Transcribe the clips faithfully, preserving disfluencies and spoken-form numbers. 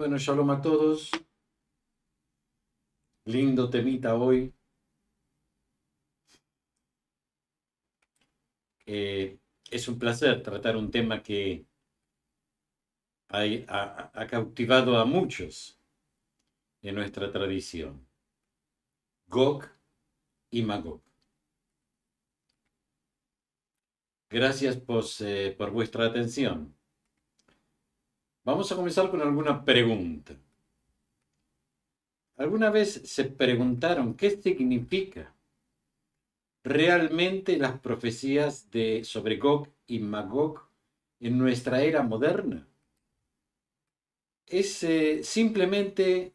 Bueno, shalom a todos. Lindo temita hoy. Eh, es un placer tratar un tema que ha, ha, ha cautivado a muchos en nuestra tradición. Gog y Magog. Gracias por, eh, por vuestra atención. Vamos a comenzar con alguna pregunta. ¿Alguna vez se preguntaron qué significa realmente las profecías de, sobre Gog y Magog en nuestra era moderna? ¿Es eh, simplemente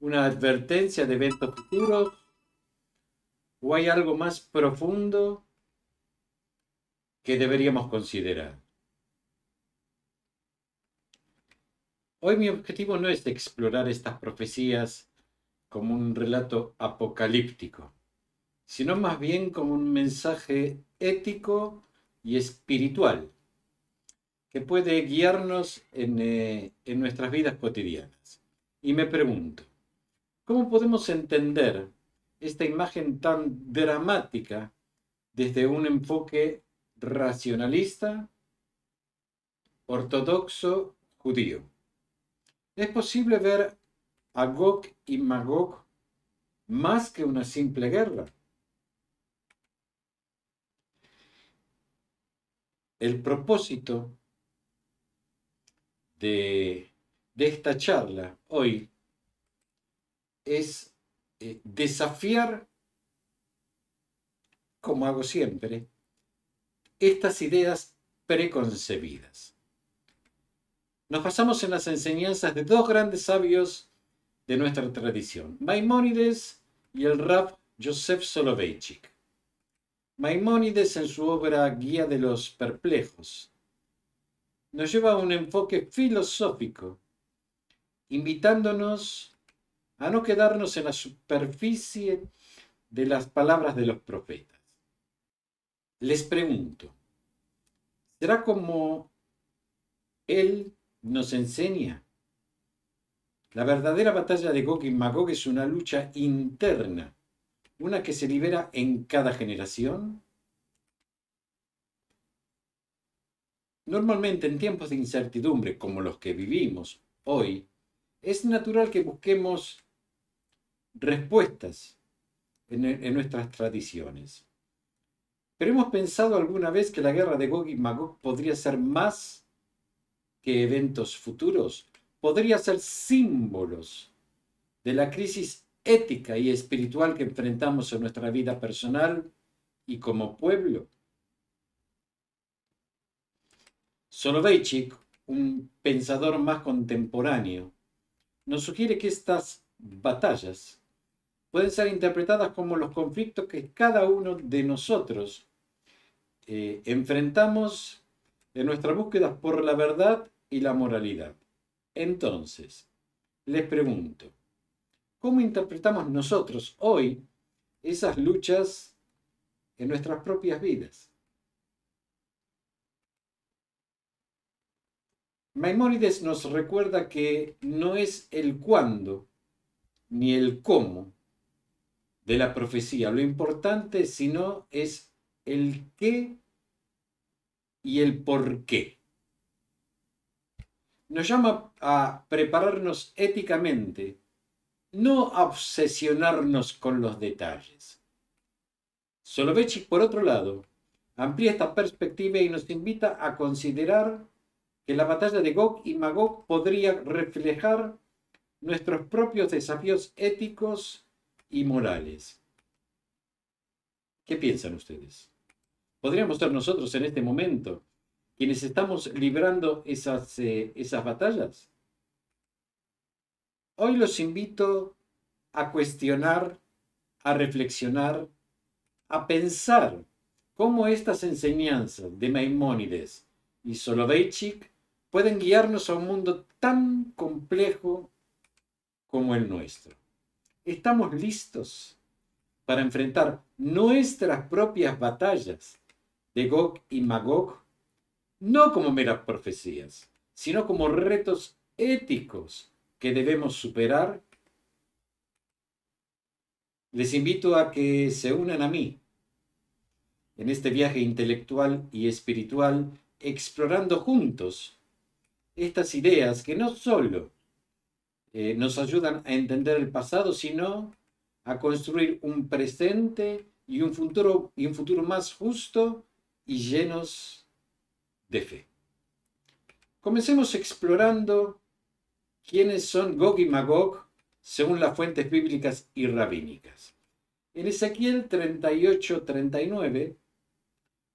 una advertencia de eventos futuros? ¿O hay algo más profundo que deberíamos considerar? Hoy mi objetivo no es explorar estas profecías como un relato apocalíptico, sino más bien como un mensaje ético y espiritual que puede guiarnos en, eh, en nuestras vidas cotidianas. Y me pregunto, ¿cómo podemos entender esta imagen tan dramática desde un enfoque racionalista, ortodoxo, judío? Es posible ver a Gog y Magog más que una simple guerra. El propósito de, de esta charla hoy es eh, desafiar, como hago siempre, estas ideas preconcebidas. Nos basamos en las enseñanzas de dos grandes sabios de nuestra tradición, Maimónides y el Rav Joseph Soloveitchik. Maimónides, en su obra Guía de los Perplejos, nos lleva a un enfoque filosófico, invitándonos a no quedarnos en la superficie de las palabras de los profetas. Les pregunto, ¿será como él nos enseña? La verdadera batalla de Gog y Magog es una lucha interna, una que se libera en cada generación. Normalmente en tiempos de incertidumbre como los que vivimos hoy, es natural que busquemos respuestas en, en nuestras tradiciones. Pero ¿hemos pensado alguna vez que la guerra de Gog y Magog podría ser más que eventos futuros? Podría ser símbolos de la crisis ética y espiritual que enfrentamos en nuestra vida personal y como pueblo. Soloveitchik, un pensador más contemporáneo, nos sugiere que estas batallas pueden ser interpretadas como los conflictos que cada uno de nosotros eh, enfrentamos en nuestra búsqueda por la verdad y la moralidad. Entonces, les pregunto, ¿cómo interpretamos nosotros hoy esas luchas en nuestras propias vidas? Maimónides nos recuerda que no es el cuándo ni el cómo de la profecía lo importante, sino es el qué y el por qué. Nos llama a prepararnos éticamente, no a obsesionarnos con los detalles. Soloveitchik, por otro lado, amplía esta perspectiva y nos invita a considerar que la batalla de Gog y Magog podría reflejar nuestros propios desafíos éticos y morales. ¿Qué piensan ustedes? ¿Podríamos ser nosotros en este momento quienes estamos librando esas, eh, esas batallas? Hoy los invito a cuestionar, a reflexionar, a pensar cómo estas enseñanzas de Maimónides y Soloveitchik pueden guiarnos a un mundo tan complejo como el nuestro. ¿Estamos listos para enfrentar nuestras propias batallas de Gog y Magog, no como meras profecías, sino como retos éticos que debemos superar, les invito a que se unan a mí en este viaje intelectual y espiritual, explorando juntos estas ideas que no solo eh, nos ayudan a entender el pasado, sino a construir un presente y un futuro, y un futuro más justo y llenos de fe. Comencemos explorando quiénes son Gog y Magog según las fuentes bíblicas y rabínicas. En Ezequiel treinta y ocho treinta y nueve,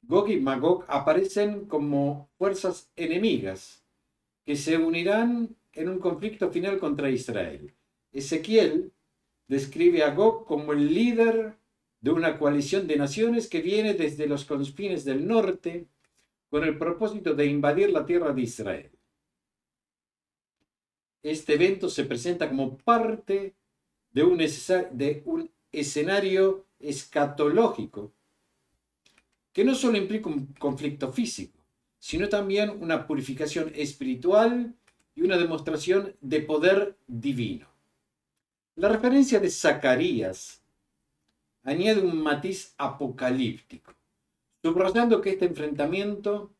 Gog y Magog aparecen como fuerzas enemigas que se unirán en un conflicto final contra Israel. Ezequiel describe a Gog como el líder de una coalición de naciones que viene desde los confines del norte con el propósito de invadir la tierra de Israel. Este evento se presenta como parte de un, de un escenario escatológico que no solo implica un conflicto físico, sino también una purificación espiritual y una demostración de poder divino. La referencia de Zacarías añade un matiz apocalíptico, subrayando que este enfrentamiento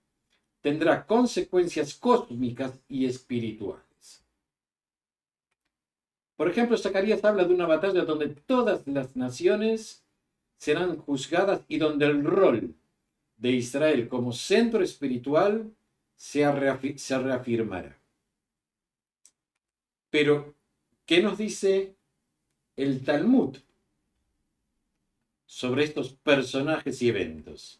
tendrá consecuencias cósmicas y espirituales. Por ejemplo, Zacarías habla de una batalla donde todas las naciones serán juzgadas y donde el rol de Israel como centro espiritual se reafir- se reafirmará. Pero, ¿qué nos dice el Talmud sobre estos personajes y eventos?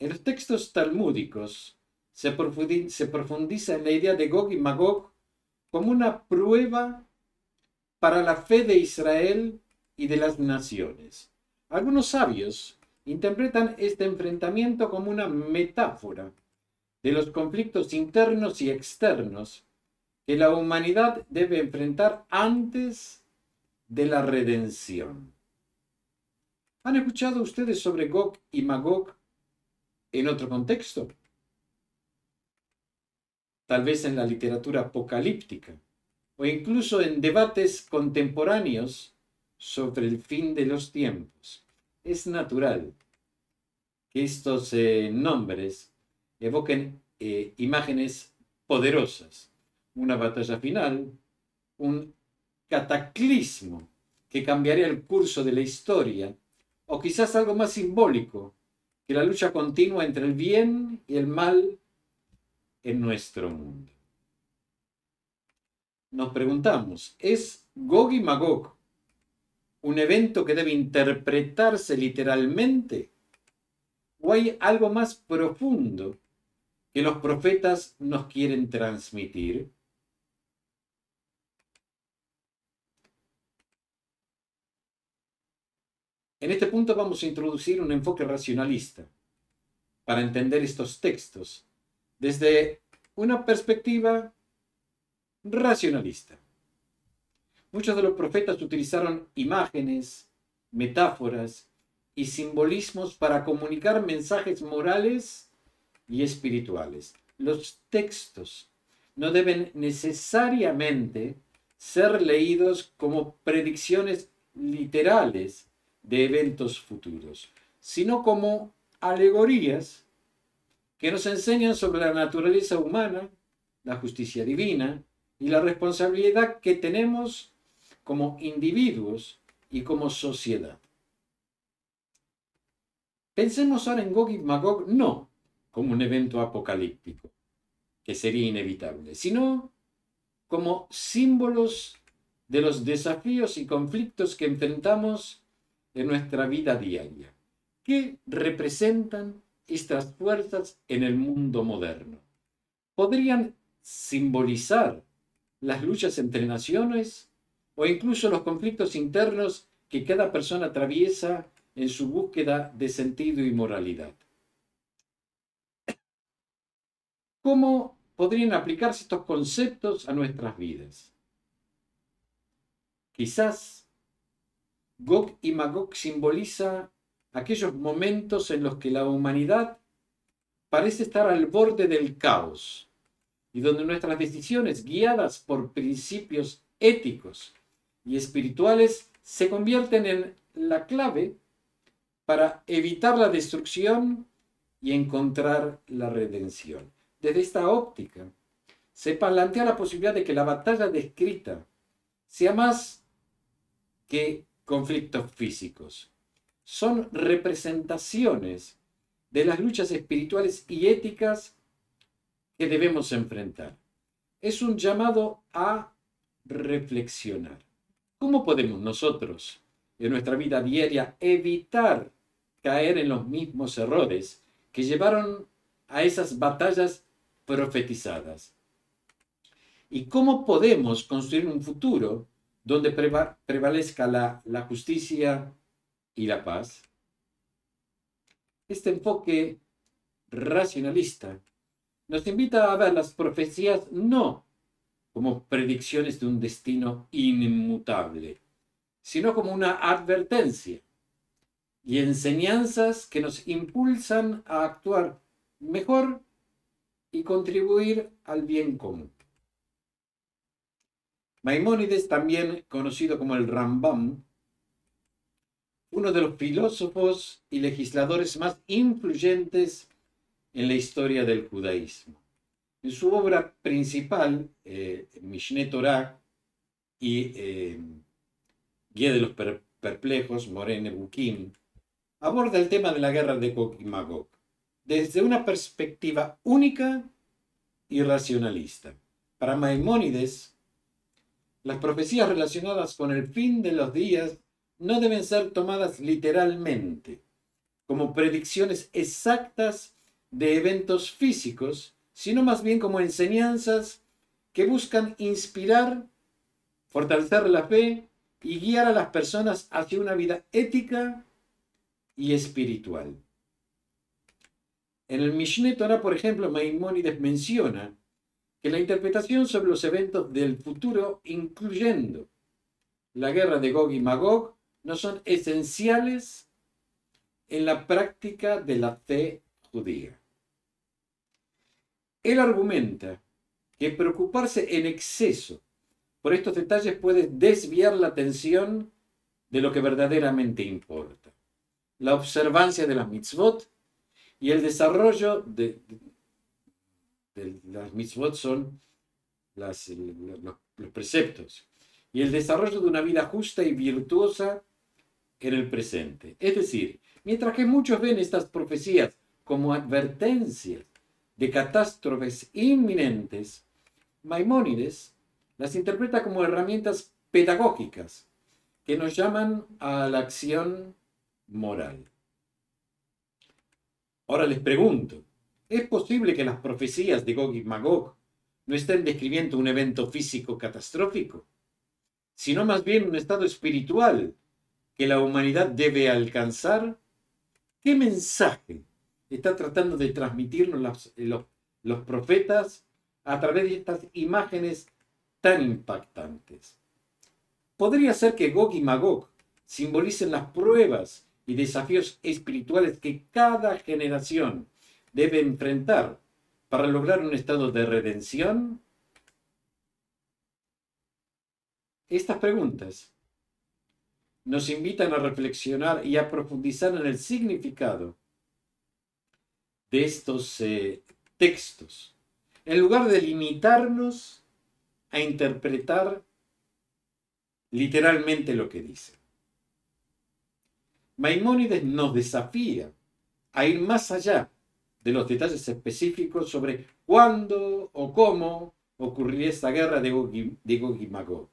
En los textos talmúdicos se profundiza en la idea de Gog y Magog como una prueba para la fe de Israel y de las naciones. Algunos sabios interpretan este enfrentamiento como una metáfora de los conflictos internos y externos que la humanidad debe enfrentar antes de la redención. ¿Han escuchado ustedes sobre Gog y Magog en otro contexto? Tal vez en la literatura apocalíptica o incluso en debates contemporáneos sobre el fin de los tiempos. Es natural que estos eh, nombres evoquen eh, imágenes poderosas. Una batalla final, un cataclismo que cambiaría el curso de la historia, o quizás algo más simbólico que la lucha continua entre el bien y el mal en nuestro mundo. Nos preguntamos, ¿es Gog y Magog un evento que debe interpretarse literalmente? ¿O hay algo más profundo que los profetas nos quieren transmitir? En este punto vamos a introducir un enfoque racionalista para entender estos textos desde una perspectiva racionalista. Muchos de los profetas utilizaron imágenes, metáforas y simbolismos para comunicar mensajes morales y espirituales. Los textos no deben necesariamente ser leídos como predicciones literales de eventos futuros, sino como alegorías que nos enseñan sobre la naturaleza humana, la justicia divina y la responsabilidad que tenemos como individuos y como sociedad. Pensemos ahora en Gog y Magog no como un evento apocalíptico, que sería inevitable, sino como símbolos de los desafíos y conflictos que enfrentamos en nuestra vida diaria. ¿Qué representan estas fuerzas en el mundo moderno? ¿Podrían simbolizar las luchas entre naciones o incluso los conflictos internos que cada persona atraviesa en su búsqueda de sentido y moralidad? ¿Cómo podrían aplicarse estos conceptos a nuestras vidas? Quizás Gog y Magog simboliza aquellos momentos en los que la humanidad parece estar al borde del caos, y donde nuestras decisiones, guiadas por principios éticos y espirituales, se convierten en la clave para evitar la destrucción y encontrar la redención. Desde esta óptica, se plantea la posibilidad de que la batalla descrita sea más que conflictos físicos. Son representaciones de las luchas espirituales y éticas que debemos enfrentar. Es un llamado a reflexionar. ¿Cómo podemos nosotros, en nuestra vida diaria, evitar caer en los mismos errores que llevaron a esas batallas profetizadas? ¿Y cómo podemos construir un futuro donde preva- prevalezca la, la justicia y la paz? Este enfoque racionalista nos invita a ver las profecías no como predicciones de un destino inmutable, sino como una advertencia y enseñanzas que nos impulsan a actuar mejor y contribuir al bien común. Maimónides, también conocido como el Rambam, uno de los filósofos y legisladores más influyentes en la historia del judaísmo. En su obra principal, eh, Mishne Torah y eh, Guía de los Perplejos, Moreh Nevukim, aborda el tema de la guerra de Gog y Magog desde una perspectiva única y racionalista. Para Maimónides, las profecías relacionadas con el fin de los días no deben ser tomadas literalmente como predicciones exactas de eventos físicos, sino más bien como enseñanzas que buscan inspirar, fortalecer la fe y guiar a las personas hacia una vida ética y espiritual. En el Mishne Torah, por ejemplo, Maimónides menciona que la interpretación sobre los eventos del futuro, incluyendo la guerra de Gog y Magog, no son esenciales en la práctica de la fe judía. Él argumenta que preocuparse en exceso por estos detalles puede desviar la atención de lo que verdaderamente importa: la observancia de las mitzvot y el desarrollo de, de, de las mitzvot son las, los, los preceptos, y el desarrollo de una vida justa y virtuosa en el presente. Es decir, mientras que muchos ven estas profecías como advertencias de catástrofes inminentes, Maimónides las interpreta como herramientas pedagógicas que nos llaman a la acción moral. Ahora les pregunto, ¿es posible que las profecías de Gog y Magog no estén describiendo un evento físico catastrófico, sino más bien un estado espiritual que la humanidad debe alcanzar? ¿Qué mensaje está tratando de transmitirnos los, los, los profetas a través de estas imágenes tan impactantes? Podría ser que Gog y Magog simbolicen las pruebas y desafíos espirituales que cada generación debe enfrentar para lograr un estado de redención. Estas preguntas nos invitan a reflexionar y a profundizar en el significado de estos eh, textos, en lugar de limitarnos a interpretar literalmente lo que dicen. Maimónides nos desafía a ir más allá de los detalles específicos sobre cuándo o cómo ocurriría esta guerra de Gog y Magog.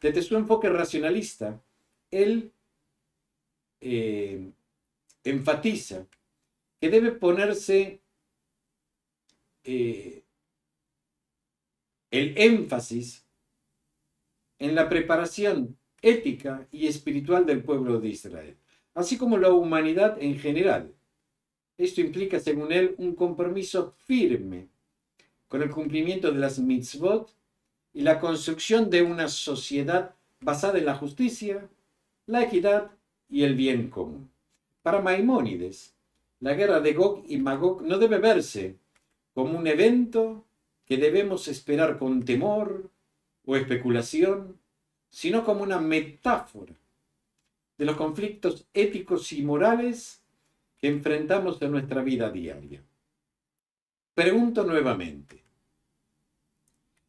Desde su enfoque racionalista, él eh, enfatiza que debe ponerse eh, el énfasis en la preparación ética y espiritual del pueblo de Israel, así como la humanidad en general. Esto implica, según él, un compromiso firme con el cumplimiento de las mitzvot y la construcción de una sociedad basada en la justicia, la equidad y el bien común. Para Maimónides, la guerra de Gog y Magog no debe verse como un evento que debemos esperar con temor o especulación, sino como una metáfora de los conflictos éticos y morales que enfrentamos en nuestra vida diaria. Pregunto nuevamente,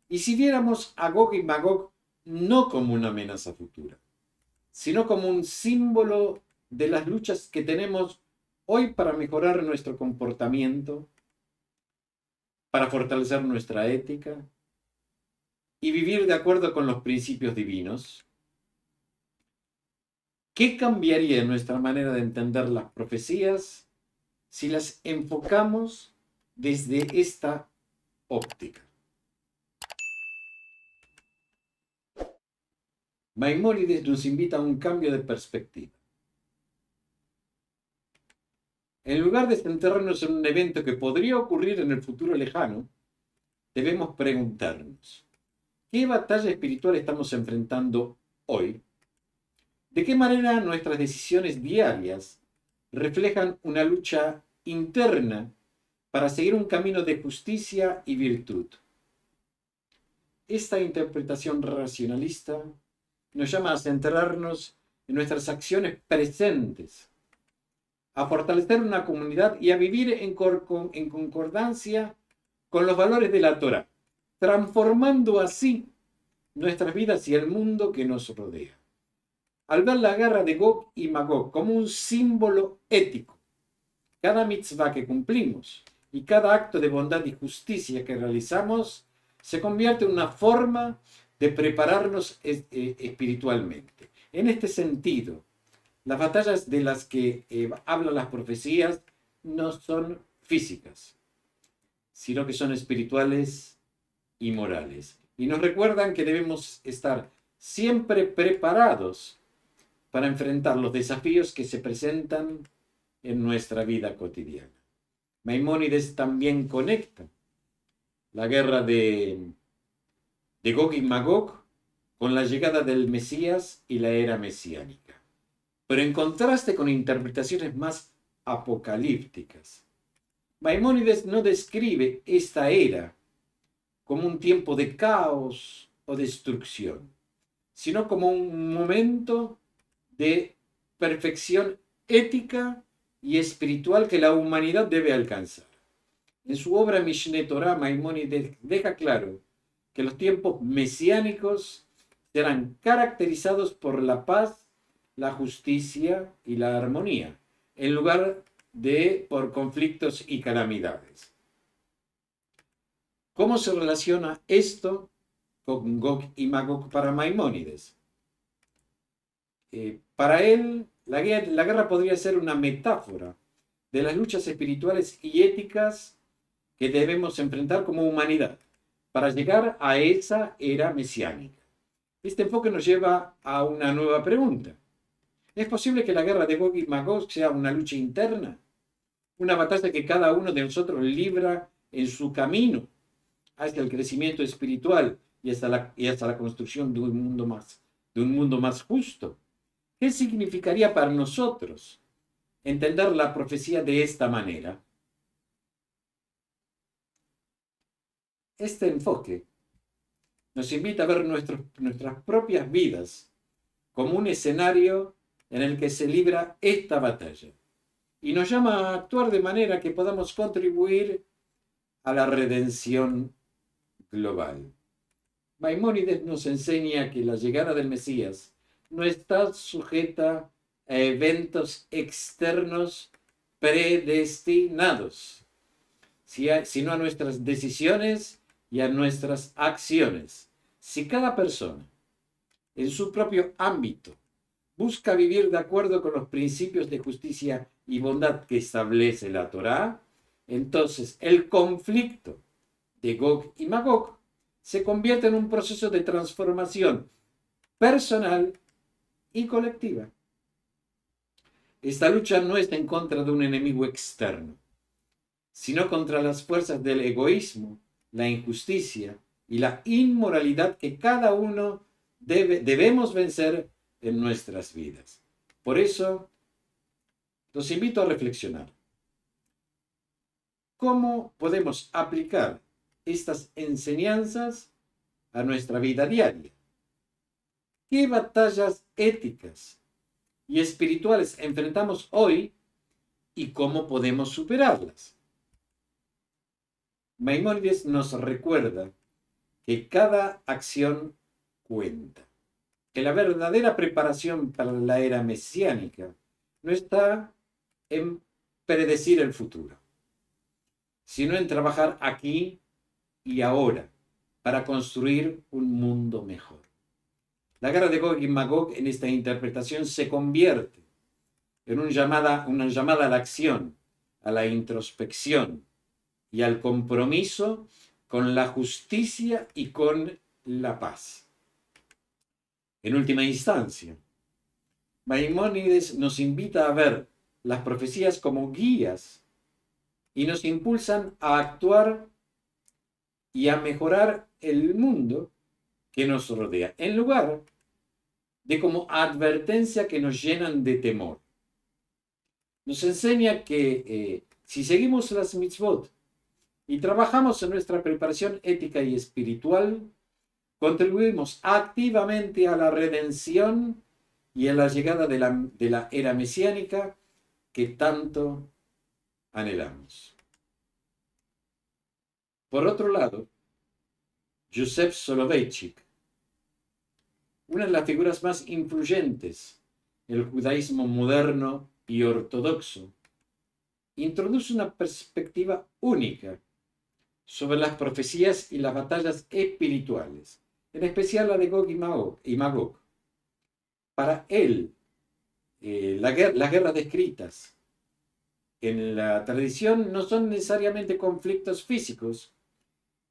¿y si viéramos a Gog y Magog no como una amenaza futura, sino como un símbolo de las luchas que tenemos hoy para mejorar nuestro comportamiento, para fortalecer nuestra ética y vivir de acuerdo con los principios divinos? ¿Qué cambiaría en nuestra manera de entender las profecías si las enfocamos desde esta óptica? Maimónides nos invita a un cambio de perspectiva. En lugar de centrarnos en un evento que podría ocurrir en el futuro lejano, debemos preguntarnos, ¿qué batalla espiritual estamos enfrentando hoy? ¿De qué manera nuestras decisiones diarias reflejan una lucha interna para seguir un camino de justicia y virtud? Esta interpretación racionalista nos llama a centrarnos en nuestras acciones presentes, a fortalecer una comunidad y a vivir en concordancia con los valores de la Torá, transformando así nuestras vidas y el mundo que nos rodea. Al ver la guerra de Gog y Magog como un símbolo ético, cada mitzvah que cumplimos y cada acto de bondad y justicia que realizamos se convierte en una forma de prepararnos espiritualmente. En este sentido, las batallas de las que eh, hablan las profecías no son físicas, sino que son espirituales y morales. Y nos recuerdan que debemos estar siempre preparados para enfrentar los desafíos que se presentan en nuestra vida cotidiana. Maimónides también conecta la guerra de, de Gog y Magog con la llegada del Mesías y la era mesiánica, pero en contraste con interpretaciones más apocalípticas. Maimónides no describe esta era como un tiempo de caos o destrucción, sino como un momento de perfección ética y espiritual que la humanidad debe alcanzar. En su obra Mishne Torah, Maimónides deja claro que los tiempos mesiánicos serán caracterizados por la paz, la justicia y la armonía, en lugar de por conflictos y calamidades. ¿Cómo se relaciona esto con Gog y Magog para Maimónides? Eh, para él, la guerra, la guerra podría ser una metáfora de las luchas espirituales y éticas que debemos enfrentar como humanidad para llegar a esa era mesiánica. Este enfoque nos lleva a una nueva pregunta. ¿Es posible que la guerra de Gog y Magog sea una lucha interna? Una batalla que cada uno de nosotros libra en su camino hacia el crecimiento espiritual y hasta la, y hasta la construcción de un mundo más, de un mundo más justo. ¿Qué significaría para nosotros entender la profecía de esta manera? Este enfoque nos invita a ver nuestros, nuestras propias vidas como un escenario en el que se libra esta batalla, y nos llama a actuar de manera que podamos contribuir a la redención global. Maimónides nos enseña que la llegada del Mesías no está sujeta a eventos externos predestinados, sino a nuestras decisiones y a nuestras acciones. Si cada persona, en su propio ámbito, busca vivir de acuerdo con los principios de justicia y bondad que establece la Torá, entonces el conflicto de Gog y Magog se convierte en un proceso de transformación personal y colectiva. Esta lucha no está en contra de un enemigo externo, sino contra las fuerzas del egoísmo, la injusticia y la inmoralidad que cada uno debe, debemos vencer en nuestras vidas. Por eso, los invito a reflexionar. ¿Cómo podemos aplicar estas enseñanzas a nuestra vida diaria? ¿Qué batallas éticas y espirituales enfrentamos hoy y cómo podemos superarlas? Maimónides nos recuerda que cada acción cuenta, que la verdadera preparación para la era mesiánica no está en predecir el futuro, sino en trabajar aquí y ahora para construir un mundo mejor. La guerra de Gog y Magog en esta interpretación se convierte en una llamada, una llamada a la acción, a la introspección y al compromiso con la justicia y con la paz. En última instancia, Maimónides nos invita a ver las profecías como guías y nos impulsan a actuar y a mejorar el mundo que nos rodea, en lugar de como advertencia que nos llenan de temor. Nos enseña que eh, si seguimos las mitzvot y trabajamos en nuestra preparación ética y espiritual, contribuimos activamente a la redención y a la llegada de la, de la era mesiánica que tanto anhelamos. Por otro lado, Joseph Soloveitchik, una de las figuras más influyentes del judaísmo moderno y ortodoxo, introduce una perspectiva única sobre las profecías y las batallas espirituales, en especial la de Gog y Magog. Para él, Eh, la guerra, las guerras descritas en la tradición no son necesariamente conflictos físicos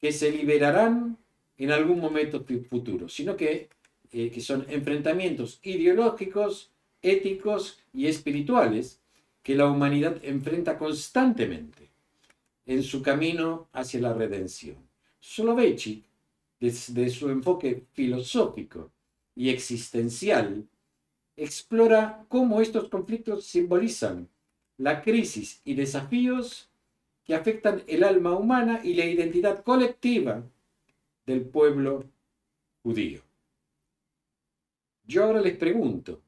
que se liberarán en algún momento futuro, sino que, eh, que son enfrentamientos ideológicos, éticos y espirituales que la humanidad enfrenta constantemente en su camino hacia la redención. Soloveitchik, desde su enfoque filosófico y existencial, explora cómo estos conflictos simbolizan la crisis y desafíos que afectan el alma humana y la identidad colectiva del pueblo judío. Yo ahora les pregunto,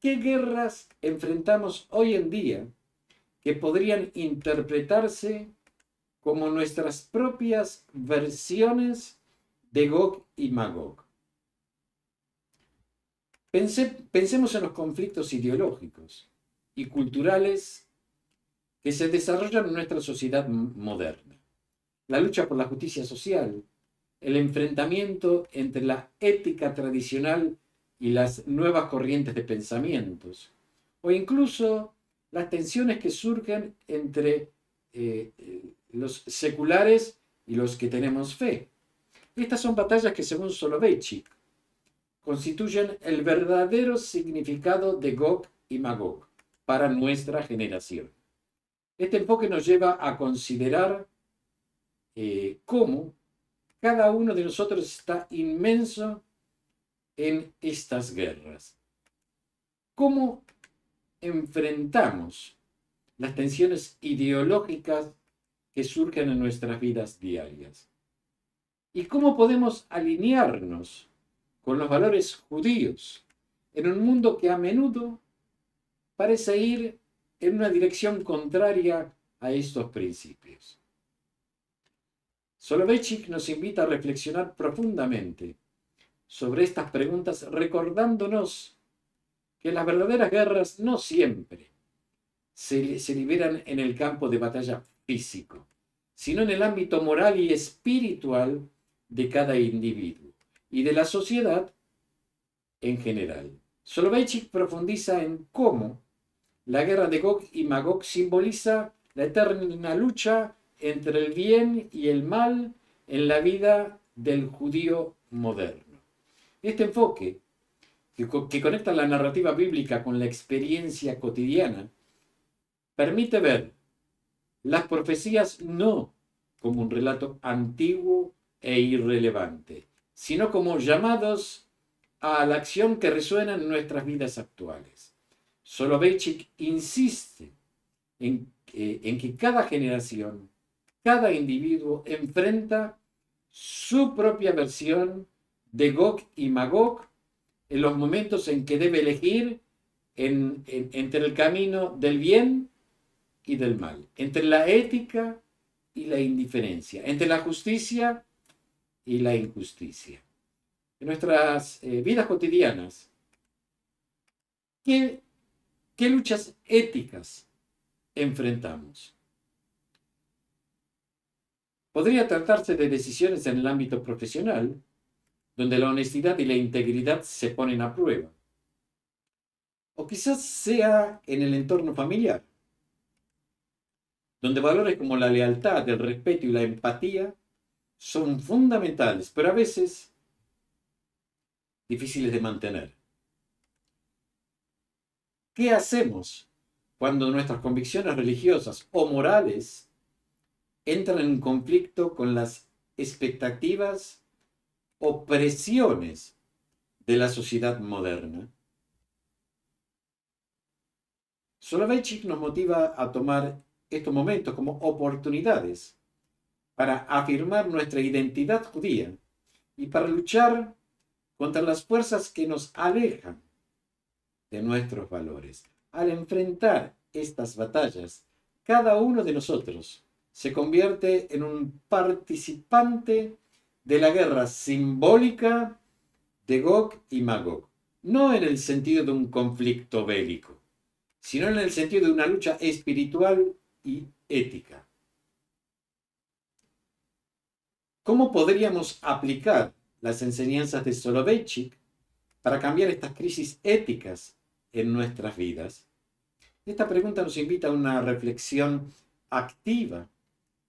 ¿qué guerras enfrentamos hoy en día que podrían interpretarse como nuestras propias versiones de Gog y Magog? Pense, pensemos en los conflictos ideológicos y culturales que se desarrollan en nuestra sociedad moderna. La lucha por la justicia social, el enfrentamiento entre la ética tradicional y las nuevas corrientes de pensamientos, o incluso las tensiones que surgen entre eh, los seculares y los que tenemos fe. Estas son batallas que, según Soloveitchik, constituyen el verdadero significado de Gog y Magog para nuestra generación. Este enfoque nos lleva a considerar eh, cómo cada uno de nosotros está inmenso en estas guerras. Cómo enfrentamos las tensiones ideológicas que surgen en nuestras vidas diarias. Y cómo podemos alinearnos con los valores judíos, en un mundo que a menudo parece ir en una dirección contraria a estos principios. Soloveitchik nos invita a reflexionar profundamente sobre estas preguntas, recordándonos que las verdaderas guerras no siempre se, se liberan en el campo de batalla físico, sino en el ámbito moral y espiritual de cada individuo y de la sociedad en general. Soloveitchik profundiza en cómo la guerra de Gog y Magog simboliza la eterna lucha entre el bien y el mal en la vida del judío moderno. Este enfoque, que, que conecta la narrativa bíblica con la experiencia cotidiana, permite ver las profecías no como un relato antiguo e irrelevante, sino como llamados a la acción que resuenan en nuestras vidas actuales. Soloveitchik insiste en, eh, en que cada generación cada individuo enfrenta su propia versión de Gog y Magog en los momentos en que debe elegir en, en, entre el camino del bien y del mal, entre la ética y la indiferencia, entre la justicia y la injusticia. En nuestras eh, vidas cotidianas, ¿qué, qué luchas éticas enfrentamos? Podría tratarse de decisiones en el ámbito profesional, donde la honestidad y la integridad se ponen a prueba. O quizás sea en el entorno familiar, donde valores como la lealtad, el respeto y la empatía son fundamentales, pero a veces difíciles de mantener. ¿Qué hacemos cuando nuestras convicciones religiosas o morales entran en conflicto con las expectativas o presiones de la sociedad moderna? Soloveitchik nos motiva a tomar estos momentos como oportunidades para afirmar nuestra identidad judía y para luchar contra las fuerzas que nos alejan de nuestros valores. Al enfrentar estas batallas, cada uno de nosotros se convierte en un participante de la guerra simbólica de Gog y Magog, no en el sentido de un conflicto bélico, sino en el sentido de una lucha espiritual y ética. ¿Cómo podríamos aplicar las enseñanzas de Soloveitchik para cambiar estas crisis éticas en nuestras vidas? Esta pregunta nos invita a una reflexión activa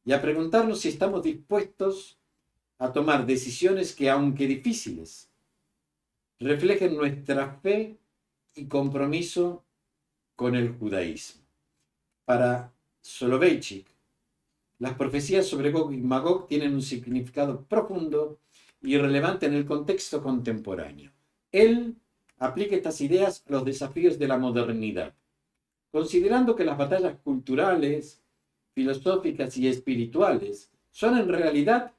y a preguntarnos si estamos dispuestos a tomar decisiones que, aunque difíciles, reflejen nuestra fe y compromiso con el judaísmo. Para Soloveitchik, las profecías sobre Gog y Magog tienen un significado profundo y relevante en el contexto contemporáneo. Él aplica estas ideas a los desafíos de la modernidad, considerando que las batallas culturales, filosóficas y espirituales son en realidad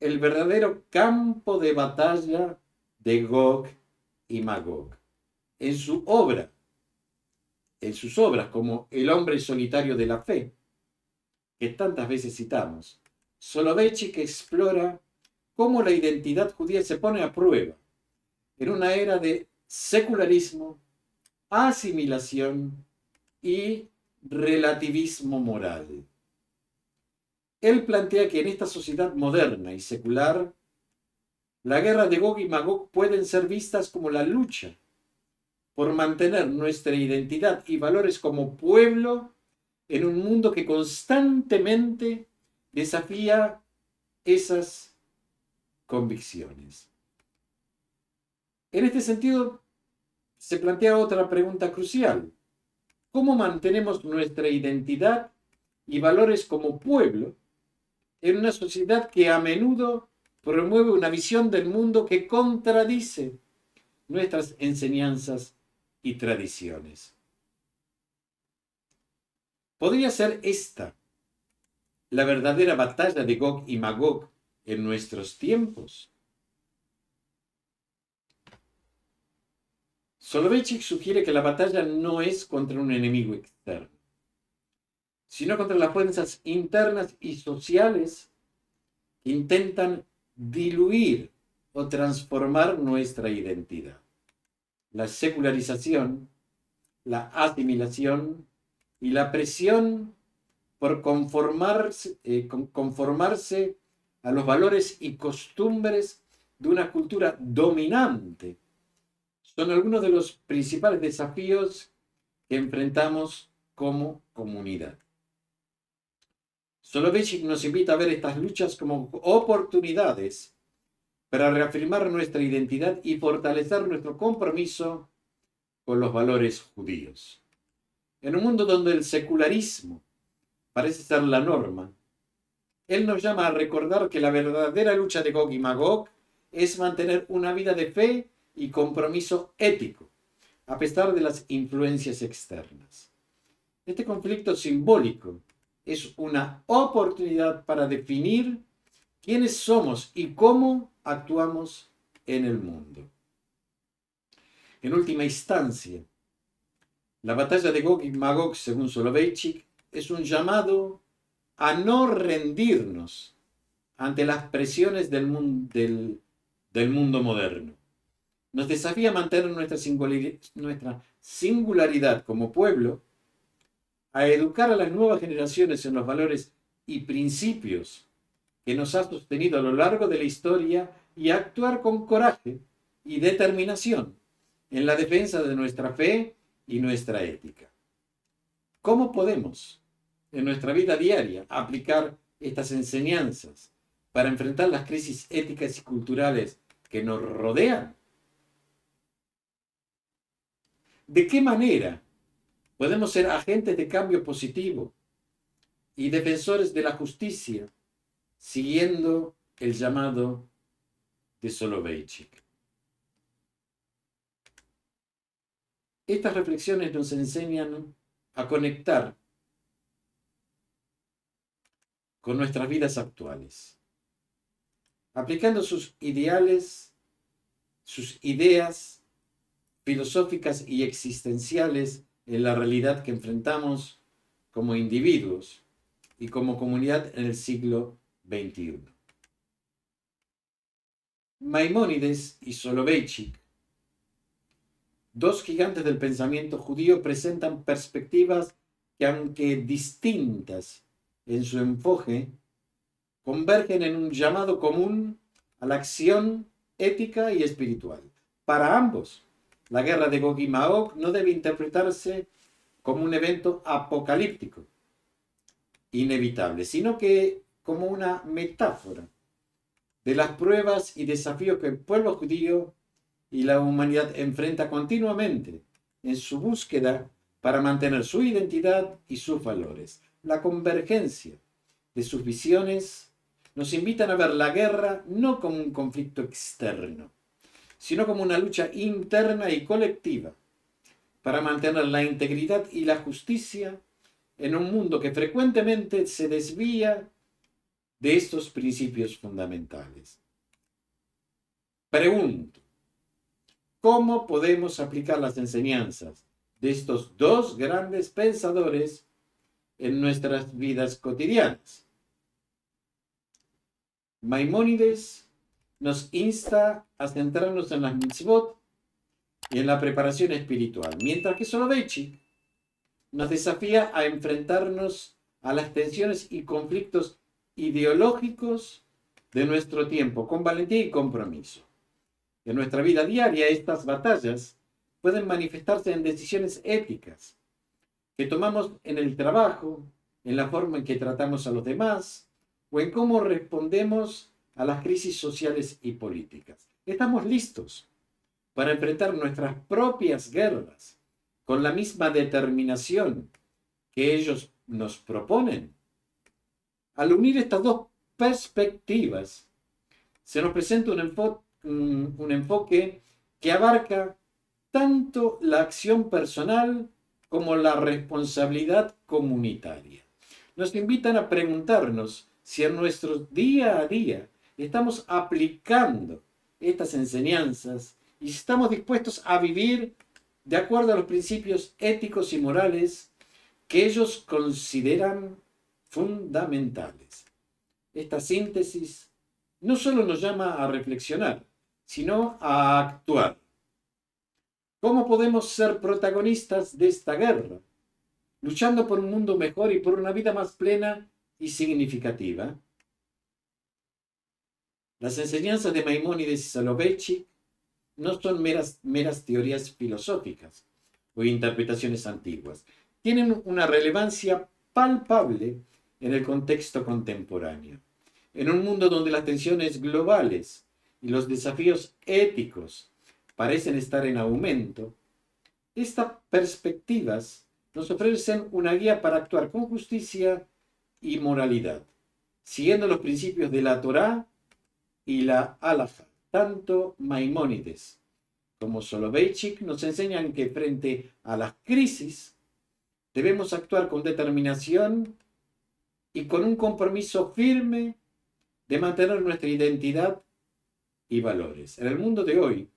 el verdadero campo de batalla de Gog y Magog. En su obra, en sus obras como El hombre solitario de la fe, que tantas veces citamos, Soloveitchik explora cómo la identidad judía se pone a prueba en una era de secularismo, asimilación y relativismo moral. Él plantea que en esta sociedad moderna y secular, la guerra de Gog y Magog pueden ser vistas como la lucha por mantener nuestra identidad y valores como pueblo en un mundo que constantemente desafía esas convicciones. En este sentido, se plantea otra pregunta crucial. ¿Cómo mantenemos nuestra identidad y valores como pueblo en una sociedad que a menudo promueve una visión del mundo que contradice nuestras enseñanzas y tradiciones? ¿Podría ser esta la verdadera batalla de Gog y Magog en nuestros tiempos? Soloveitchik sugiere que la batalla no es contra un enemigo externo, sino contra las fuerzas internas y sociales que intentan diluir o transformar nuestra identidad. La secularización, la asimilación y la presión por conformarse, eh, conformarse a los valores y costumbres de una cultura dominante son algunos de los principales desafíos que enfrentamos como comunidad. Soloveitchik nos invita a ver estas luchas como oportunidades para reafirmar nuestra identidad y fortalecer nuestro compromiso con los valores judíos. En un mundo donde el secularismo parece ser la norma, él nos llama a recordar que la verdadera lucha de Gog y Magog es mantener una vida de fe y compromiso ético, a pesar de las influencias externas. Este conflicto simbólico es una oportunidad para definir quiénes somos y cómo actuamos en el mundo. En última instancia, la batalla de Gog y Magog, según Soloveitchik, es un llamado a no rendirnos ante las presiones del mundo, del, del mundo moderno. Nos desafía mantener nuestra singularidad, nuestra singularidad como pueblo, a educar a las nuevas generaciones en los valores y principios que nos ha sostenido a lo largo de la historia y a actuar con coraje y determinación en la defensa de nuestra fe y nuestra ética. ¿Cómo podemos en nuestra vida diaria aplicar estas enseñanzas para enfrentar las crisis éticas y culturales que nos rodean? ¿De qué manera podemos ser agentes de cambio positivo y defensores de la justicia siguiendo el llamado de Soloveitchik? Estas reflexiones nos enseñan a conectar con nuestras vidas actuales, aplicando sus ideales, sus ideas filosóficas y existenciales en la realidad que enfrentamos como individuos y como comunidad en el siglo veintiuno. Maimónides y Soloveitchik, dos gigantes del pensamiento judío, presentan perspectivas que, aunque distintas en su enfoque, convergen en un llamado común a la acción ética y espiritual. Para ambos, la guerra de Gog y Magog no debe interpretarse como un evento apocalíptico, inevitable, sino que como una metáfora de las pruebas y desafíos que el pueblo judío y la humanidad enfrenta continuamente en su búsqueda para mantener su identidad y sus valores. La convergencia de sus visiones nos invitan a ver la guerra no como un conflicto externo, sino como una lucha interna y colectiva para mantener la integridad y la justicia en un mundo que frecuentemente se desvía de estos principios fundamentales. Pregunto, ¿cómo podemos aplicar las enseñanzas de estos dos grandes pensadores en nuestras vidas cotidianas? Maimónides nos insta a centrarnos en las mitzvot y en la preparación espiritual, mientras que Soloveitchik nos desafía a enfrentarnos a las tensiones y conflictos ideológicos de nuestro tiempo, con valentía y compromiso. En nuestra vida diaria, estas batallas pueden manifestarse en decisiones éticas que tomamos en el trabajo, en la forma en que tratamos a los demás o en cómo respondemos a las crisis sociales y políticas. Estamos listos para enfrentar nuestras propias guerras con la misma determinación que ellos nos proponen. Al unir estas dos perspectivas, se nos presenta un enfo- un enfoque que abarca tanto la acción personal como la responsabilidad comunitaria. Nos invitan a preguntarnos si en nuestro día a día estamos aplicando estas enseñanzas y estamos dispuestos a vivir de acuerdo a los principios éticos y morales que ellos consideran fundamentales. Esta síntesis no solo nos llama a reflexionar, sino a actuar. ¿Cómo podemos ser protagonistas de esta guerra, luchando por un mundo mejor y por una vida más plena y significativa? Las enseñanzas de Maimónides y Soloveitchik no son meras, meras teorías filosóficas o interpretaciones antiguas. Tienen una relevancia palpable en el contexto contemporáneo. En un mundo donde las tensiones globales y los desafíos éticos parecen estar en aumento, estas perspectivas nos ofrecen una guía para actuar con justicia y moralidad, siguiendo los principios de la Torá y la Halajá. Tanto Maimónides como Soloveitchik nos enseñan que frente a las crisis debemos actuar con determinación y con un compromiso firme de mantener nuestra identidad y valores. En el mundo de hoy,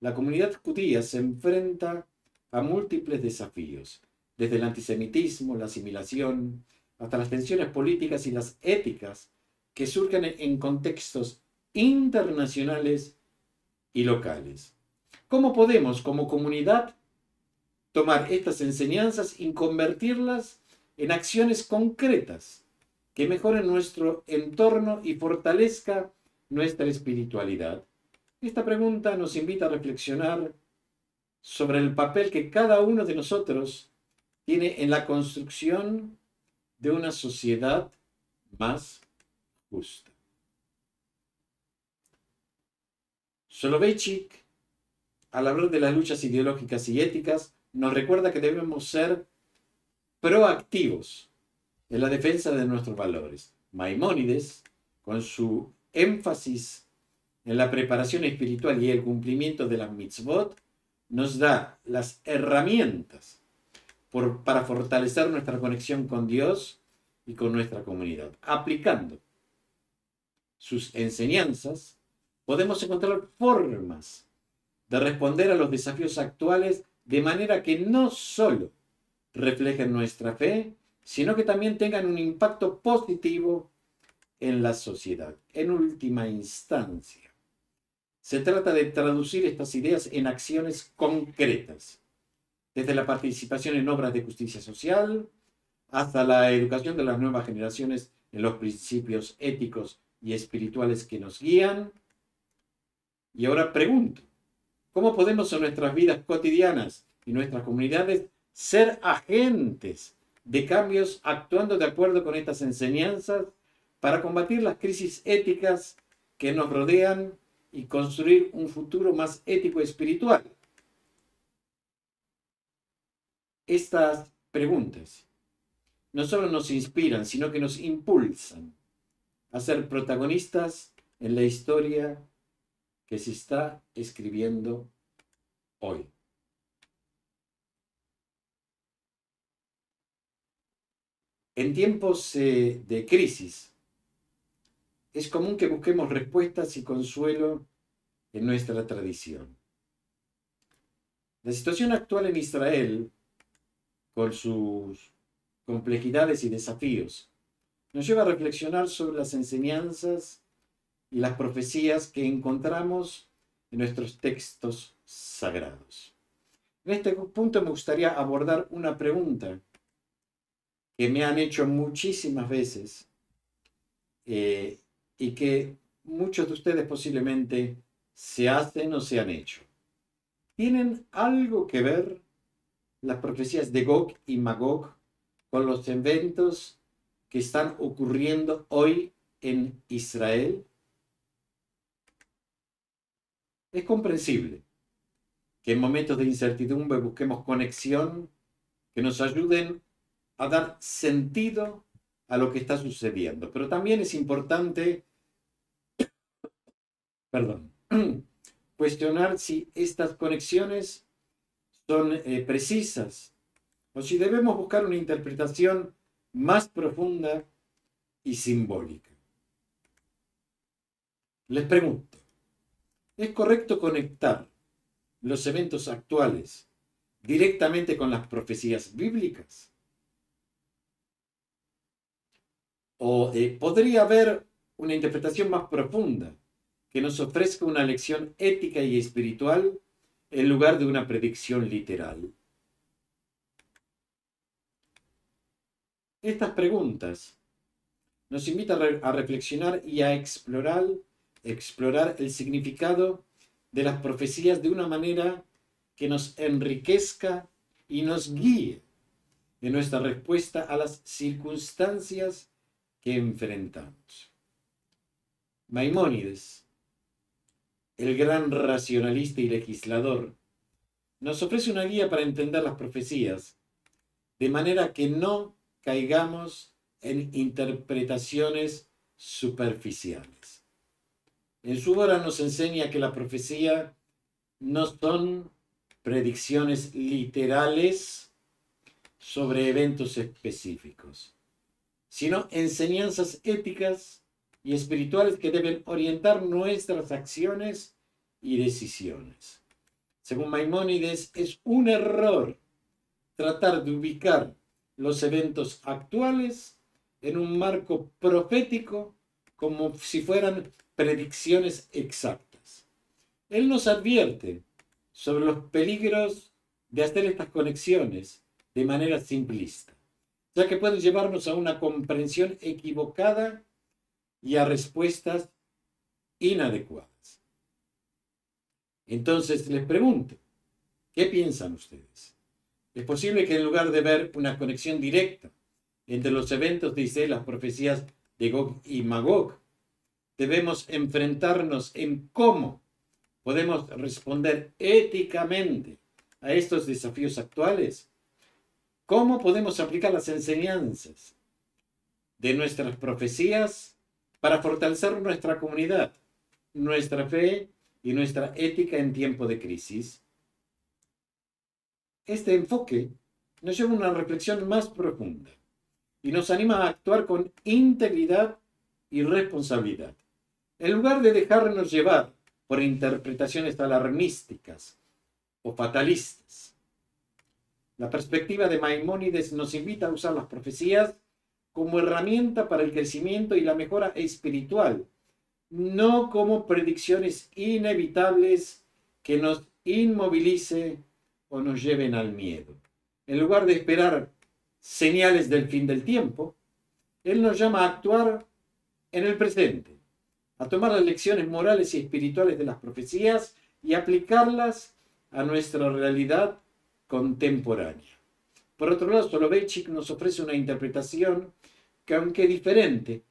la comunidad judía se enfrenta a múltiples desafíos, desde el antisemitismo, la asimilación, hasta las tensiones políticas y las éticas que surgen en contextos internacionales y locales. ¿Cómo podemos, como comunidad, tomar estas enseñanzas y convertirlas en acciones concretas que mejoren nuestro entorno y fortalezca nuestra espiritualidad? Esta pregunta nos invita a reflexionar sobre el papel que cada uno de nosotros tiene en la construcción de una sociedad más justa. Soloveitchik, al hablar de las luchas ideológicas y éticas, nos recuerda que debemos ser proactivos en la defensa de nuestros valores. Maimónides, con su énfasis en la preparación espiritual y el cumplimiento de las mitzvot, nos da las herramientas por, para fortalecer nuestra conexión con Dios y con nuestra comunidad. Aplicando sus enseñanzas, podemos encontrar formas de responder a los desafíos actuales de manera que no solo reflejen nuestra fe, sino que también tengan un impacto positivo en la sociedad. En última instancia, se trata de traducir estas ideas en acciones concretas, desde la participación en obras de justicia social hasta la educación de las nuevas generaciones en los principios éticos y espirituales que nos guían. Y ahora pregunto, ¿cómo podemos en nuestras vidas cotidianas y nuestras comunidades ser agentes de cambios actuando de acuerdo con estas enseñanzas para combatir las crisis éticas que nos rodean y construir un futuro más ético y espiritual? Estas preguntas no solo nos inspiran, sino que nos impulsan a ser protagonistas en la historia que se está escribiendo hoy. En tiempos eh, de crisis, es común que busquemos respuestas y consuelo en nuestra tradición. La situación actual en Israel, con sus complejidades y desafíos, nos lleva a reflexionar sobre las enseñanzas y las profecías que encontramos en nuestros textos sagrados. En este punto me gustaría abordar una pregunta que me han hecho muchísimas veces eh, y que muchos de ustedes posiblemente se hacen o se han hecho. ¿Tienen algo que ver las profecías de Gog y Magog con los eventos que están ocurriendo hoy en Israel? Es comprensible que en momentos de incertidumbre busquemos conexión que nos ayuden a dar sentido a lo que está sucediendo. Pero también es importante perdón, cuestionar si estas conexiones son eh, precisas o si debemos buscar una interpretación más profunda y simbólica. Les pregunto, ¿es correcto conectar los eventos actuales directamente con las profecías bíblicas? ¿O eh, podría haber una interpretación más profunda que nos ofrezca una lección ética y espiritual en lugar de una predicción literal? Estas preguntas nos invitan a, re a reflexionar y a explorar, explorar el significado de las profecías de una manera que nos enriquezca y nos guíe en nuestra respuesta a las circunstancias que enfrentamos. Maimónides, el gran racionalista y legislador, nos ofrece una guía para entender las profecías, de manera que no caigamos en interpretaciones superficiales. En su obra nos enseña que la profecía no son predicciones literales sobre eventos específicos, sino enseñanzas éticas y espirituales que deben orientar nuestras acciones y decisiones. Según Maimónides, es un error tratar de ubicar los eventos actuales en un marco profético como si fueran predicciones exactas. Él nos advierte sobre los peligros de hacer estas conexiones de manera simplista, ya que pueden llevarnos a una comprensión equivocada y a respuestas inadecuadas. Entonces les pregunto, ¿qué piensan ustedes? Es posible que en lugar de ver una conexión directa entre los eventos de Israel, las profecías de Gog y Magog, debemos enfrentarnos en cómo podemos responder éticamente a estos desafíos actuales. ¿Cómo podemos aplicar las enseñanzas de nuestras profecías para fortalecer nuestra comunidad, nuestra fe y nuestra ética en tiempo de crisis? Este enfoque nos lleva a una reflexión más profunda y nos anima a actuar con integridad y responsabilidad, en lugar de dejarnos llevar por interpretaciones alarmísticas o fatalistas. La perspectiva de Maimónides nos invita a usar las profecías como herramienta para el crecimiento y la mejora espiritual, no como predicciones inevitables que nos inmovilicen o nos lleven al miedo. En lugar de esperar señales del fin del tiempo, él nos llama a actuar en el presente, a tomar las lecciones morales y espirituales de las profecías y aplicarlas a nuestra realidad contemporánea. Por otro lado, Soloveitchik nos ofrece una interpretación que, aunque diferente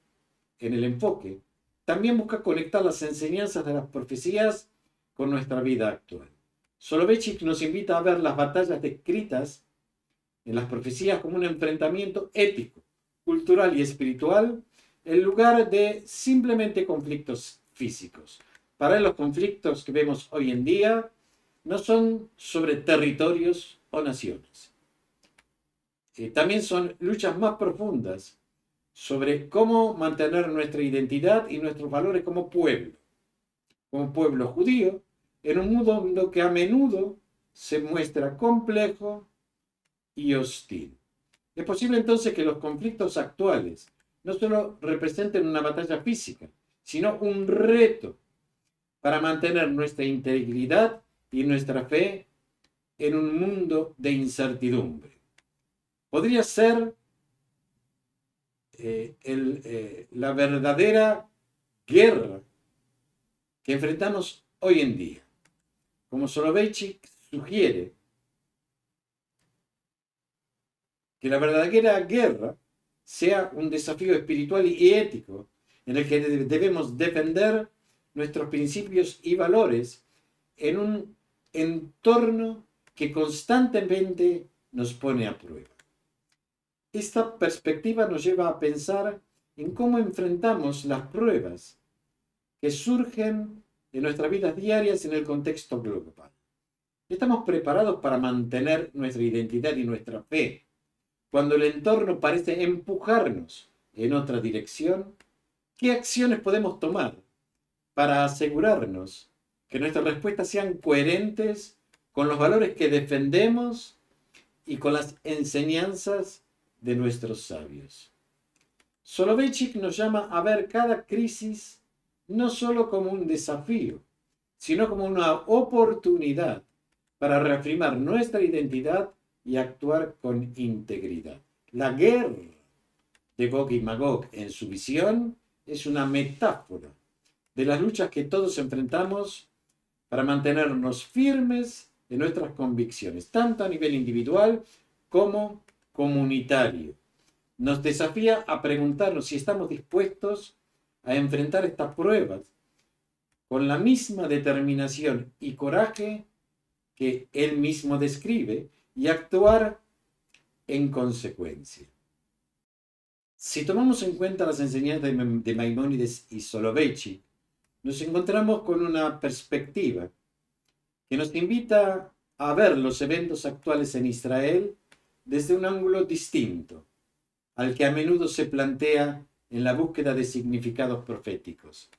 en el enfoque, también busca conectar las enseñanzas de las profecías con nuestra vida actual. Soloveitchik nos invita a ver las batallas descritas en las profecías como un enfrentamiento ético, cultural y espiritual, en lugar de simplemente conflictos físicos. Para él, los conflictos que vemos hoy en día no son sobre territorios o naciones. Eh, también son luchas más profundas sobre cómo mantener nuestra identidad y nuestros valores como pueblo, como pueblo judío, en un mundo que a menudo se muestra complejo y hostil. Es posible entonces que los conflictos actuales no solo representen una batalla física, sino un reto para mantener nuestra integridad y nuestra fe en un mundo de incertidumbre. Podría ser eh, el, eh, la verdadera guerra que enfrentamos hoy en día. Como Soloveitchik sugiere, que la verdadera guerra sea un desafío espiritual y ético en el que debemos defender nuestros principios y valores en un entorno que constantemente nos pone a prueba. Esta perspectiva nos lleva a pensar en cómo enfrentamos las pruebas que surgen en nuestras vidas diarias en el contexto global. ¿Estamos preparados para mantener nuestra identidad y nuestra fe cuando el entorno parece empujarnos en otra dirección? ¿Qué acciones podemos tomar para asegurarnos que nuestras respuestas sean coherentes con los valores que defendemos y con las enseñanzas de nuestros sabios? Soloveitchik nos llama a ver cada crisis no solo como un desafío, sino como una oportunidad para reafirmar nuestra identidad y actuar con integridad. La guerra de Gog y Magog, en su visión, es una metáfora de las luchas que todos enfrentamos para mantenernos firmes en nuestras convicciones, tanto a nivel individual como comunitario. Nos desafía a preguntarnos si estamos dispuestos a enfrentar estas pruebas con la misma determinación y coraje que él mismo describe y actuar en consecuencia. Si tomamos en cuenta las enseñanzas de Maimónides y Soloveitchik, nos encontramos con una perspectiva que nos invita a ver los eventos actuales en Israel desde un ángulo distinto, al que a menudo se plantea en la búsqueda de significados proféticos.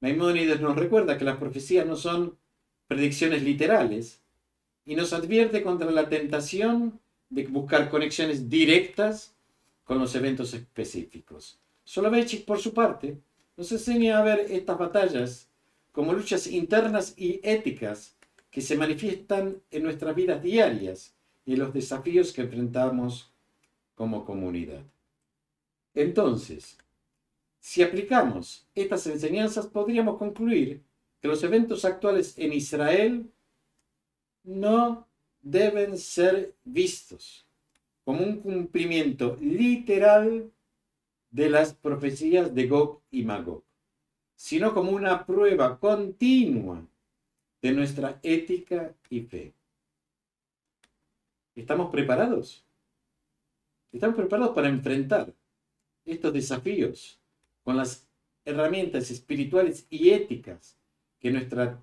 Maimónides nos recuerda que las profecías no son predicciones literales y nos advierte contra la tentación de buscar conexiones directas con los eventos específicos. Soloveitchik, por su parte, nos enseña a ver estas batallas como luchas internas y éticas que se manifiestan en nuestras vidas diarias y en los desafíos que enfrentamos como comunidad. Entonces, si aplicamos estas enseñanzas, podríamos concluir que los eventos actuales en Israel no deben ser vistos como un cumplimiento literal de las profecías de Gog y Magog, sino como una prueba continua de nuestra ética y fe. ¿Estamos preparados? ¿Estamos preparados para enfrentar estos desafíos con las herramientas espirituales y éticas que nuestra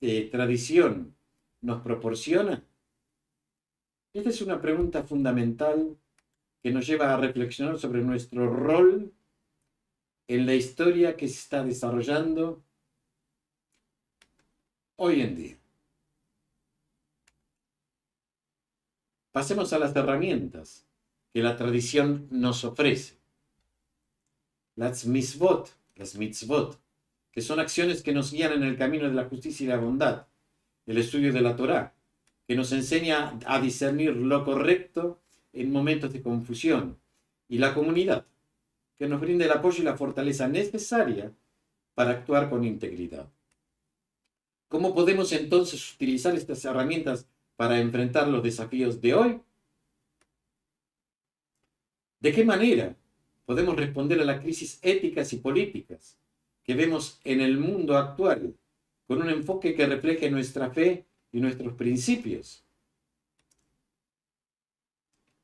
eh, tradición nos proporciona? Esta es una pregunta fundamental que nos lleva a reflexionar sobre nuestro rol en la historia que se está desarrollando hoy en día. Pasemos a las herramientas que la tradición nos ofrece. Las mitzvot, las mitzvot, que son acciones que nos guían en el camino de la justicia y la bondad. El estudio de la Torá, que nos enseña a discernir lo correcto en momentos de confusión. Y la comunidad, que nos brinda el apoyo y la fortaleza necesaria para actuar con integridad. ¿Cómo podemos entonces utilizar estas herramientas para enfrentar los desafíos de hoy? ¿De qué manera podemos responder a las crisis éticas y políticas que vemos en el mundo actual con un enfoque que refleje nuestra fe y nuestros principios?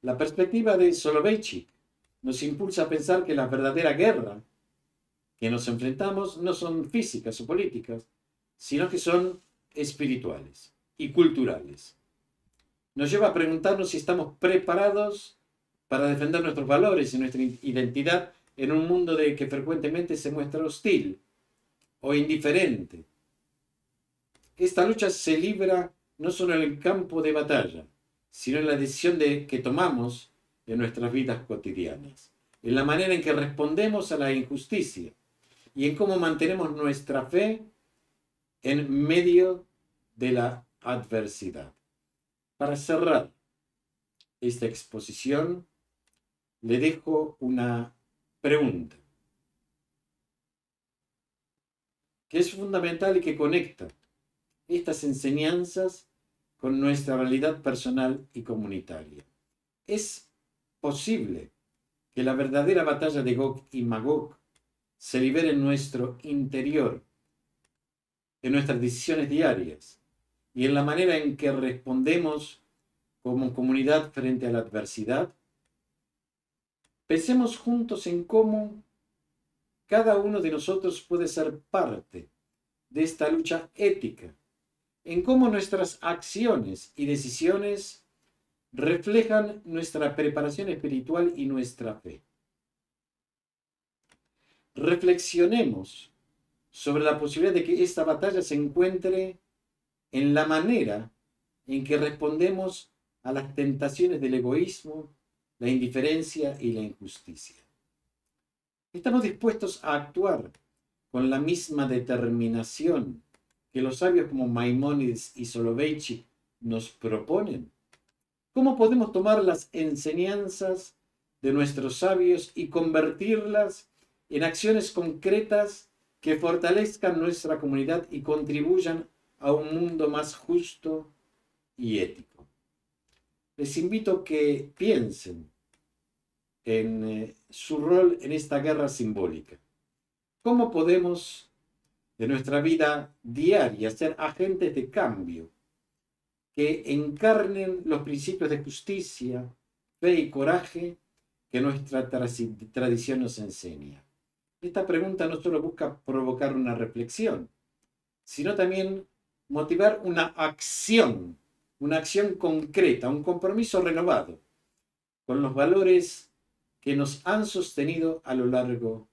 La perspectiva de Soloveitchik nos impulsa a pensar que la verdadera guerra que nos enfrentamos no son físicas o políticas, sino que son espirituales y culturales. Nos lleva a preguntarnos si estamos preparados para defender nuestros valores y nuestra identidad en un mundo de que frecuentemente se muestra hostil o indiferente. Esta lucha se libra no solo en el campo de batalla, sino en la decisión de, que tomamos en nuestras vidas cotidianas, en la manera en que respondemos a la injusticia y en cómo mantenemos nuestra fe en medio de la adversidad. Para cerrar esta exposición, le dejo una pregunta que es fundamental y que conecta estas enseñanzas con nuestra realidad personal y comunitaria. ¿Es posible que la verdadera batalla de Gog y Magog se libere en nuestro interior, en nuestras decisiones diarias y en la manera en que respondemos como comunidad frente a la adversidad? Pensemos juntos en cómo cada uno de nosotros puede ser parte de esta lucha ética, en cómo nuestras acciones y decisiones reflejan nuestra preparación espiritual y nuestra fe. Reflexionemos sobre la posibilidad de que esta batalla se encuentre en la manera en que respondemos a las tentaciones del egoísmo, la indiferencia y la injusticia. ¿Estamos dispuestos a actuar con la misma determinación que los sabios como Maimónides y Soloveitchik nos proponen? ¿Cómo podemos tomar las enseñanzas de nuestros sabios y convertirlas en acciones concretas que fortalezcan nuestra comunidad y contribuyan a un mundo más justo y ético? Les invito a que piensen en eh, su rol en esta guerra simbólica. ¿Cómo podemos, de nuestra vida diaria, ser agentes de cambio que encarnen los principios de justicia, fe y coraje que nuestra tra- tradición nos enseña? Esta pregunta no solo busca provocar una reflexión, sino también motivar una acción, una acción concreta, un compromiso renovado con los valores que nos han sostenido a lo largo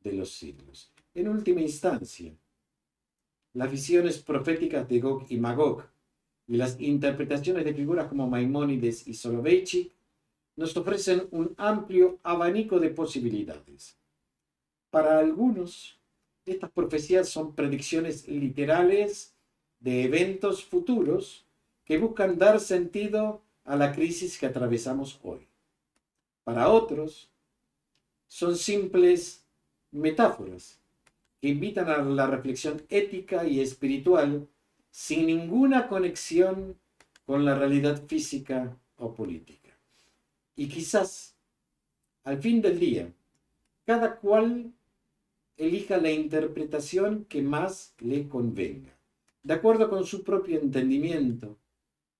de los siglos. En última instancia, las visiones proféticas de Gog y Magog y las interpretaciones de figuras como Maimónides y Soloveitchik nos ofrecen un amplio abanico de posibilidades. Para algunos, estas profecías son predicciones literales de eventos futuros que buscan dar sentido a la crisis que atravesamos hoy. Para otros, son simples metáforas que invitan a la reflexión ética y espiritual sin ninguna conexión con la realidad física o política. Y quizás, al fin del día, cada cual elija la interpretación que más le convenga, de acuerdo con su propio entendimiento,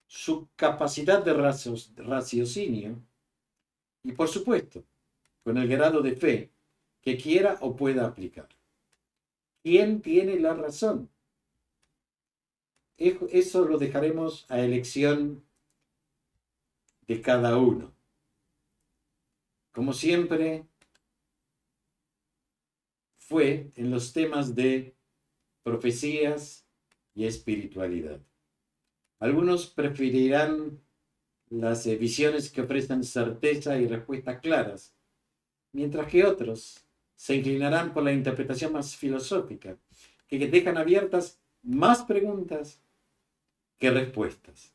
su capacidad de raciocinio y, por supuesto, con el grado de fe que quiera o pueda aplicar. ¿Quién tiene la razón? Eso lo dejaremos a elección de cada uno. Como siempre fue en los temas de profecías y espiritualidad. Algunos preferirán las visiones que ofrecen certeza y respuestas claras, mientras que otros se inclinarán por la interpretación más filosófica, que dejan abiertas más preguntas que respuestas.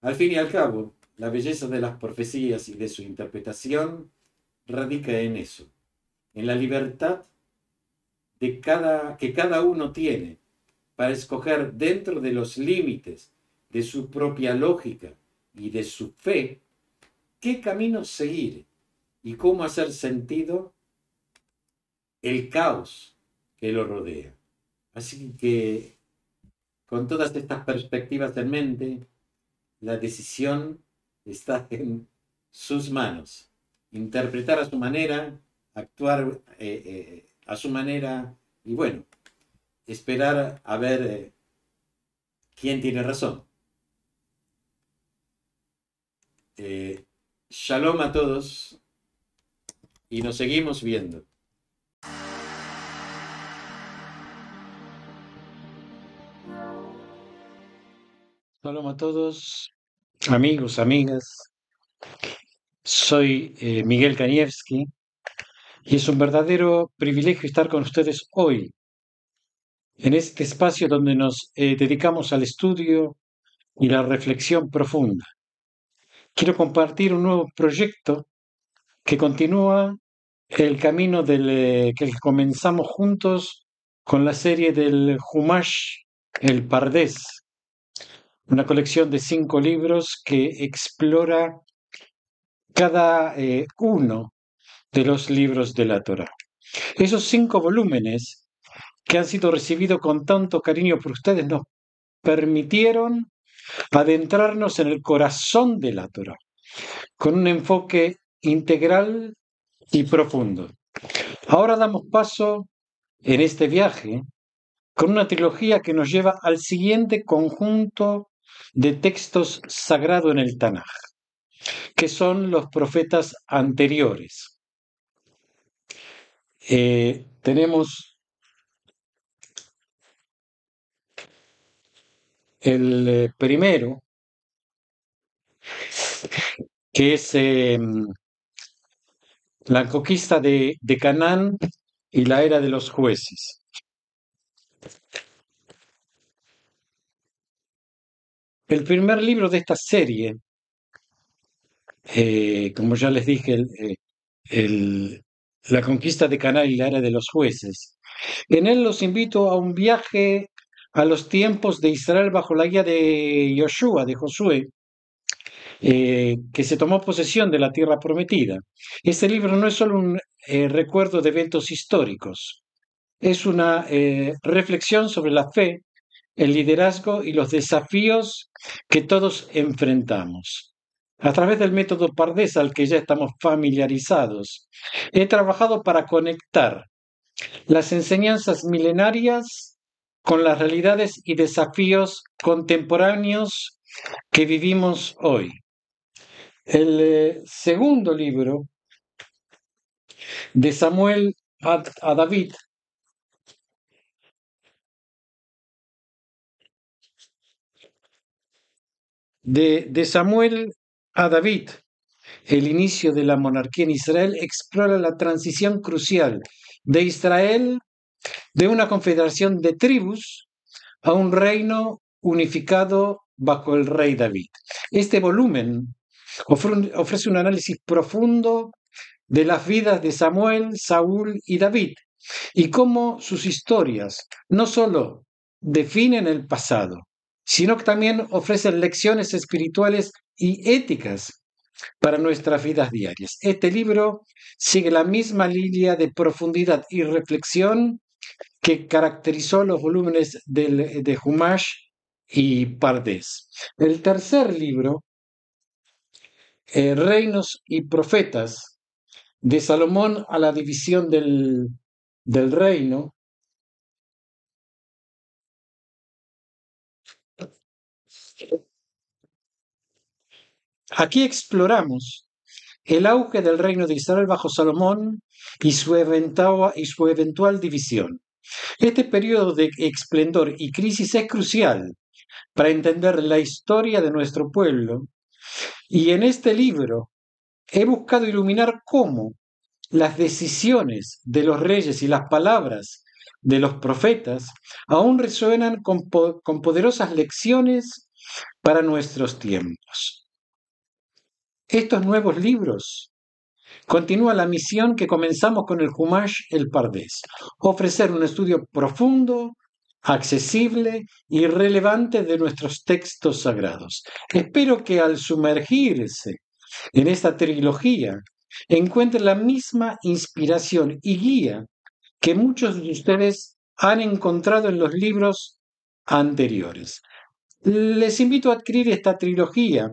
Al fin y al cabo, la belleza de las profecías y de su interpretación radica en eso, en la libertad de cada, que cada uno tiene para escoger dentro de los límites de su propia lógica y de su fe, qué camino seguir y cómo hacer sentido el caos que lo rodea. Así que, con todas estas perspectivas en mente, la decisión está en sus manos. Interpretar a su manera, actuar eh, eh, a su manera y, bueno, esperar a ver eh, quién tiene razón. Eh, shalom a todos y nos seguimos viendo. Shalom a todos, amigos, amigas. Soy eh, Miguel Kanievsky y es un verdadero privilegio estar con ustedes hoy, en este espacio donde nos eh, dedicamos al estudio y la reflexión profunda. Quiero compartir un nuevo proyecto que continúa el camino del, eh, que comenzamos juntos con la serie del Jumash el Pardés, una colección de cinco libros que explora cada eh, uno de los libros de la Torá. Esos cinco volúmenes que han sido recibidos con tanto cariño por ustedes, nos permitieron adentrarnos en el corazón de la Torá, con un enfoque integral y profundo. Ahora damos paso en este viaje con una trilogía que nos lleva al siguiente conjunto de textos sagrados en el Tanaj, que son los profetas anteriores. Eh, tenemos... El primero, que es eh, la conquista de, de Canaán y la era de los jueces. El primer libro de esta serie, eh, como ya les dije, el, el, la conquista de Canaán y la era de los jueces. En él los invito a un viaje a los tiempos de Israel bajo la guía de Josué, de Josué, eh, que se tomó posesión de la tierra prometida. Este libro no es solo un eh, recuerdo de eventos históricos, es una eh, reflexión sobre la fe, el liderazgo y los desafíos que todos enfrentamos. A través del método Pardés, al que ya estamos familiarizados, he trabajado para conectar las enseñanzas milenarias con las realidades y desafíos contemporáneos que vivimos hoy. El eh, segundo libro de Samuel a, a David de, de Samuel a David, el inicio de la monarquía en Israel, explora la transición crucial de Israel de una confederación de tribus a un reino unificado bajo el rey David. Este volumen ofrece un análisis profundo de las vidas de Samuel, Saúl y David, y cómo sus historias no solo definen el pasado, sino que también ofrecen lecciones espirituales y éticas para nuestras vidas diarias. Este libro sigue la misma línea de profundidad y reflexión que caracterizó los volúmenes del, de Jumash y Pardés. El tercer libro, eh, Reinos y Profetas, de Salomón a la división del, del reino, aquí exploramos el auge del reino de Israel bajo Salomón y su eventua, y su eventual división. Este periodo de esplendor y crisis es crucial para entender la historia de nuestro pueblo, y en este libro he buscado iluminar cómo las decisiones de los reyes y las palabras de los profetas aún resuenan con, po- con poderosas lecciones para nuestros tiempos. Estos nuevos libros continúa la misión que comenzamos con el Jumash el Pardés: ofrecer un estudio profundo, accesible y relevante de nuestros textos sagrados. Espero que al sumergirse en esta trilogía encuentre la misma inspiración y guía que muchos de ustedes han encontrado en los libros anteriores. Les invito a adquirir esta trilogía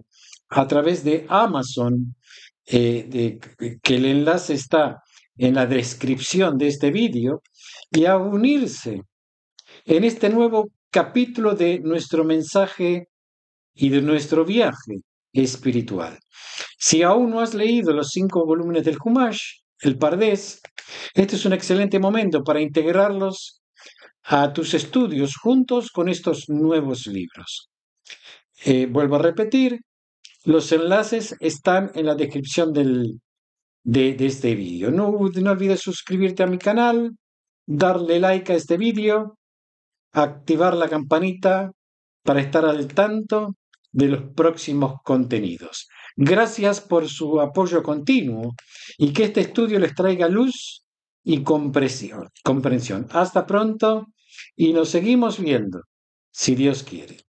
a través de Amazon, Eh, de, que el enlace está en la descripción de este vídeo, y a unirse en este nuevo capítulo de nuestro mensaje y de nuestro viaje espiritual. Si aún no has leído los cinco volúmenes del Jumash, el Pardés, este es un excelente momento para integrarlos a tus estudios juntos con estos nuevos libros. Eh, vuelvo a repetir, los enlaces están en la descripción del, de, de este vídeo. No, no olvides suscribirte a mi canal, darle like a este vídeo, activar la campanita para estar al tanto de los próximos contenidos. Gracias por su apoyo continuo y que este estudio les traiga luz y comprensión. Hasta pronto y nos seguimos viendo, si Dios quiere.